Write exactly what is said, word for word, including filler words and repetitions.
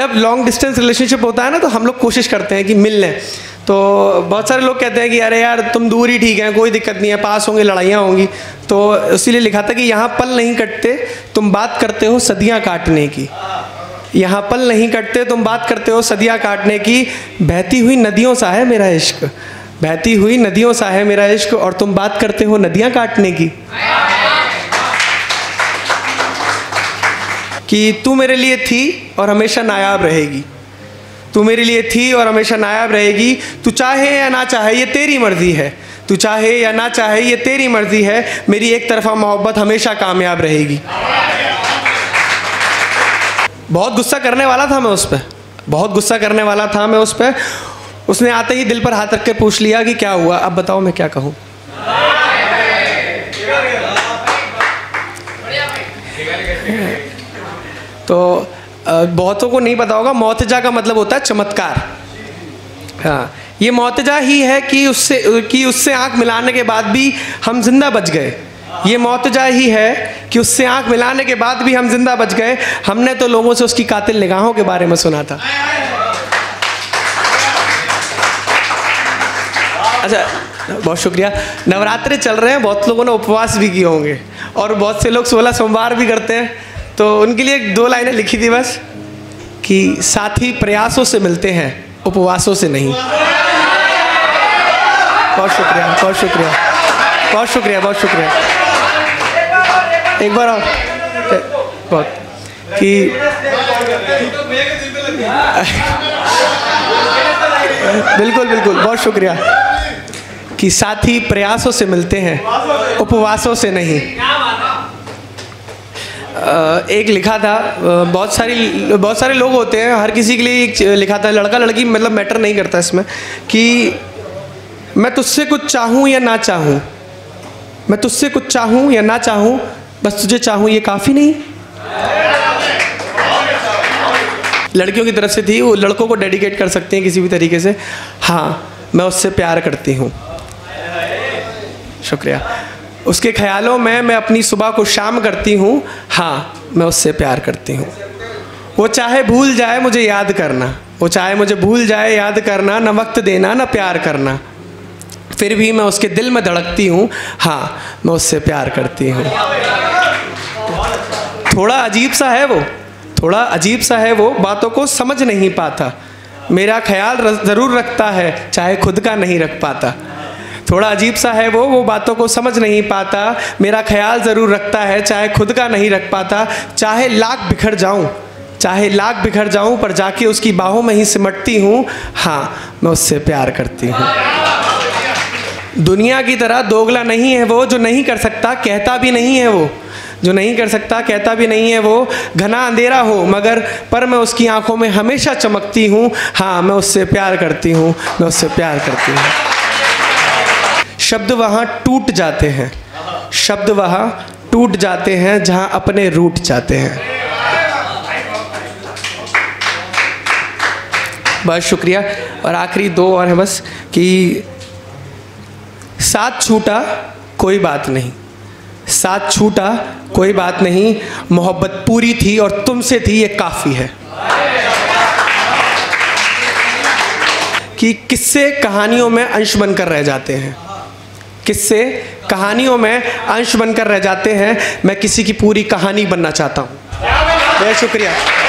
जब long distance relationship होता है ना तो हम लोग कोशिश करते हैं कि मिल लें। तो बहुत सारे लोग कहते हैं कि अरे यार तुम दूर ही ठीक है, कोई दिक्कत नहीं है, पास होंगे लड़ाइयाँ होंगी। तो इसीलिए लिखा था कि यहाँ पल नहीं कटते तुम बात करते हो सदियाँ काटने की, यहाँ पल नहीं कटते तुम बात करते हो सदियाँ काटने की, बहती हुई नदियों सा है मेरा इश्क, बहती हुई नदियों सा है मेरा इश्क, और तुम बात करते हो नदियाँ काटने की। कि तू मेरे लिए थी और हमेशा नायाब रहेगी, तू मेरे लिए थी और हमेशा नायाब रहेगी, तू चाहे या ना चाहे ये तेरी मर्जी है, तू चाहे या ना चाहे ये तेरी मर्जी है, मेरी एक तरफा मोहब्बत हमेशा कामयाब रहेगी। बहुत गुस्सा करने वाला था मैं उस पर, बहुत गुस्सा करने वाला था मैं उस पर। उसने आते ही दिल पर हाथ रख के पूछ लिया कि क्या हुआ, अब बताओ मैं क्या कहूँ। तो बहुतों को नहीं पता होगा, मोतजा का मतलब होता है चमत्कार। हाँ, ये मोतजा ही है कि उससे कि उससे आँख मिलाने के बाद भी हम जिंदा बच गए। ये मोतजा ही है कि उससे आंख मिलाने के बाद भी हम जिंदा बच गए। हमने तो लोगों से उसकी कातिल निगाहों के बारे में सुना था। अच्छा, बहुत शुक्रिया। नवरात्रे चल रहे हैं, बहुत लोगों ने उपवास भी किए होंगे और बहुत से लोग सोलह सोमवार भी करते हैं। तो उनके लिए दो लाइनें लिखी थी बस कि साथी प्रयासों से मिलते हैं उपवासों से नहीं। बहुत शुक्रिया, बहुत शुक्रिया, बहुत शुक्रिया, बहुत शुक्रिया। एक बार और बहुत कि बिल्कुल बिल्कुल, बहुत शुक्रिया। कि साथी प्रयासों से मिलते हैं उपवासों से नहीं। एक लिखा था, बहुत सारी बहुत सारे लोग होते हैं, हर किसी के लिए एक लिखा था, लड़का लड़की मतलब मैटर नहीं करता इसमें, कि मैं तुझसे कुछ चाहूँ या ना चाहूँ, मैं तुझसे कुछ चाहूँ या ना चाहूँ, बस तुझे चाहूँ ये काफ़ी नहीं। लड़कियों की तरफ से थी, वो लड़कों को डेडिकेट कर सकते हैं किसी भी तरीके से। हाँ, मैं उससे प्यार करती हूँ। शुक्रिया। उसके ख्यालों में मैं अपनी सुबह को शाम करती हूँ। हाँ, मैं उससे प्यार करती हूँ। वो चाहे भूल जाए मुझे याद करना, वो चाहे मुझे भूल जाए याद करना, ना वक्त देना ना प्यार करना, फिर भी मैं उसके दिल में धड़कती हूँ। हाँ, मैं उससे प्यार करती हूँ। थोड़ा अजीब सा है वो, थोड़ा अजीब सा है वो, बातों को समझ नहीं पाता, मेरा ख्याल ज़रूर रखता है चाहे खुद का नहीं रख पाता। थोड़ा अजीब सा है वो वो बातों को समझ नहीं पाता, मेरा ख्याल ज़रूर रखता है चाहे खुद का नहीं रख पाता, चाहे लाख बिखर जाऊँ चाहे लाख बिखर जाऊँ पर जाके उसकी बाहों में ही सिमटती हूँ। हाँ, मैं उससे प्यार करती हूँ। दुनिया की तरह दोगला नहीं है वो, जो नहीं कर सकता कहता भी नहीं है वो, जो नहीं कर सकता कहता भी नहीं है वो, घना अंधेरा हो मगर पर मैं उसकी आंखों में हमेशा चमकती हूँ। हाँ, मैं उससे प्यार करती हूँ, मैं उससे प्यार करती हूँ। शब्द वहाँ टूट जाते हैं, शब्द वहाँ टूट जाते हैं जहाँ अपने रूठ जाते हैं। बहुत शुक्रिया। और आखिरी दो और हैं बस कि साथ छूटा कोई बात नहीं, साथ छूटा कोई बात नहीं, मोहब्बत पूरी थी और तुमसे थी ये काफ़ी है। कि किस्से कहानियों में अंश बनकर रह जाते हैं, किस्से कहानियों में अंश बनकर रह जाते हैं, मैं किसी की पूरी कहानी बनना चाहता हूँ। बहुत शुक्रिया।